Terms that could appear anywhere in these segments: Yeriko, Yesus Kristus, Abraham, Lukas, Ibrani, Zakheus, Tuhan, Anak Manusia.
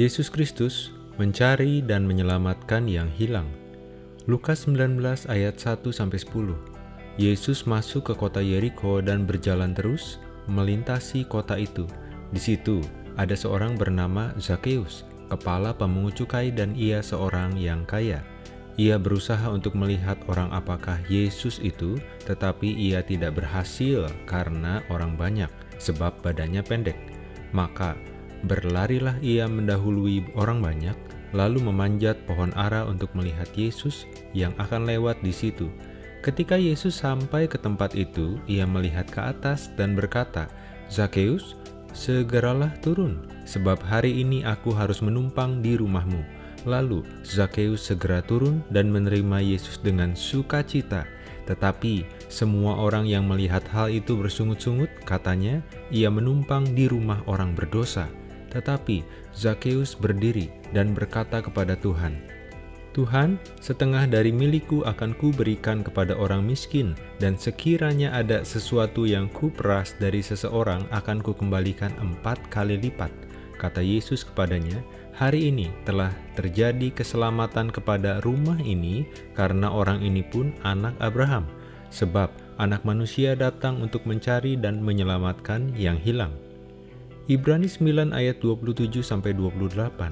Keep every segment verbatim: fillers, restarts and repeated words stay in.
Yesus Kristus mencari dan menyelamatkan yang hilang. Lukas sembilan belas ayat satu sampai sepuluh. Yesus masuk ke kota Yeriko dan berjalan terus melintasi kota itu. Di situ ada seorang bernama Zakheus, kepala pemungut cukai, dan ia seorang yang kaya. Ia berusaha untuk melihat orang apakah Yesus itu, tetapi ia tidak berhasil karena orang banyak, sebab badannya pendek. Maka berlarilah ia mendahului orang banyak, lalu memanjat pohon ara untuk melihat Yesus yang akan lewat di situ. Ketika Yesus sampai ke tempat itu, ia melihat ke atas dan berkata, "Zakheus, segeralah turun, sebab hari ini aku harus menumpang di rumahmu." Lalu Zakheus segera turun dan menerima Yesus dengan sukacita. Tetapi semua orang yang melihat hal itu bersungut-sungut, katanya, "Ia menumpang di rumah orang berdosa." Tetapi Zakheus berdiri dan berkata kepada Tuhan, "Tuhan, setengah dari milikku akan kuberikan kepada orang miskin, dan sekiranya ada sesuatu yang kuperas dari seseorang, akan kukembalikan empat kali lipat." Kata Yesus kepadanya, "Hari ini telah terjadi keselamatan kepada rumah ini, karena orang ini pun anak Abraham, sebab Anak Manusia datang untuk mencari dan menyelamatkan yang hilang." Ibrani sembilan ayat dua puluh tujuh sampai dua puluh delapan.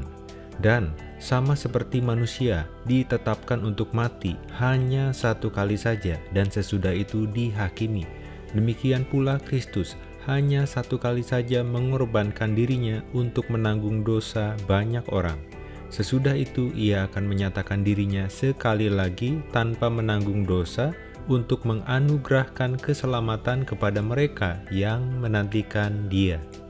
Dan sama seperti manusia ditetapkan untuk mati hanya satu kali saja, dan sesudah itu dihakimi. Demikian pula Kristus hanya satu kali saja mengorbankan dirinya untuk menanggung dosa banyak orang. Sesudah itu ia akan menyatakan dirinya sekali lagi tanpa menanggung dosa, untuk menganugerahkan keselamatan kepada mereka yang menantikan Dia.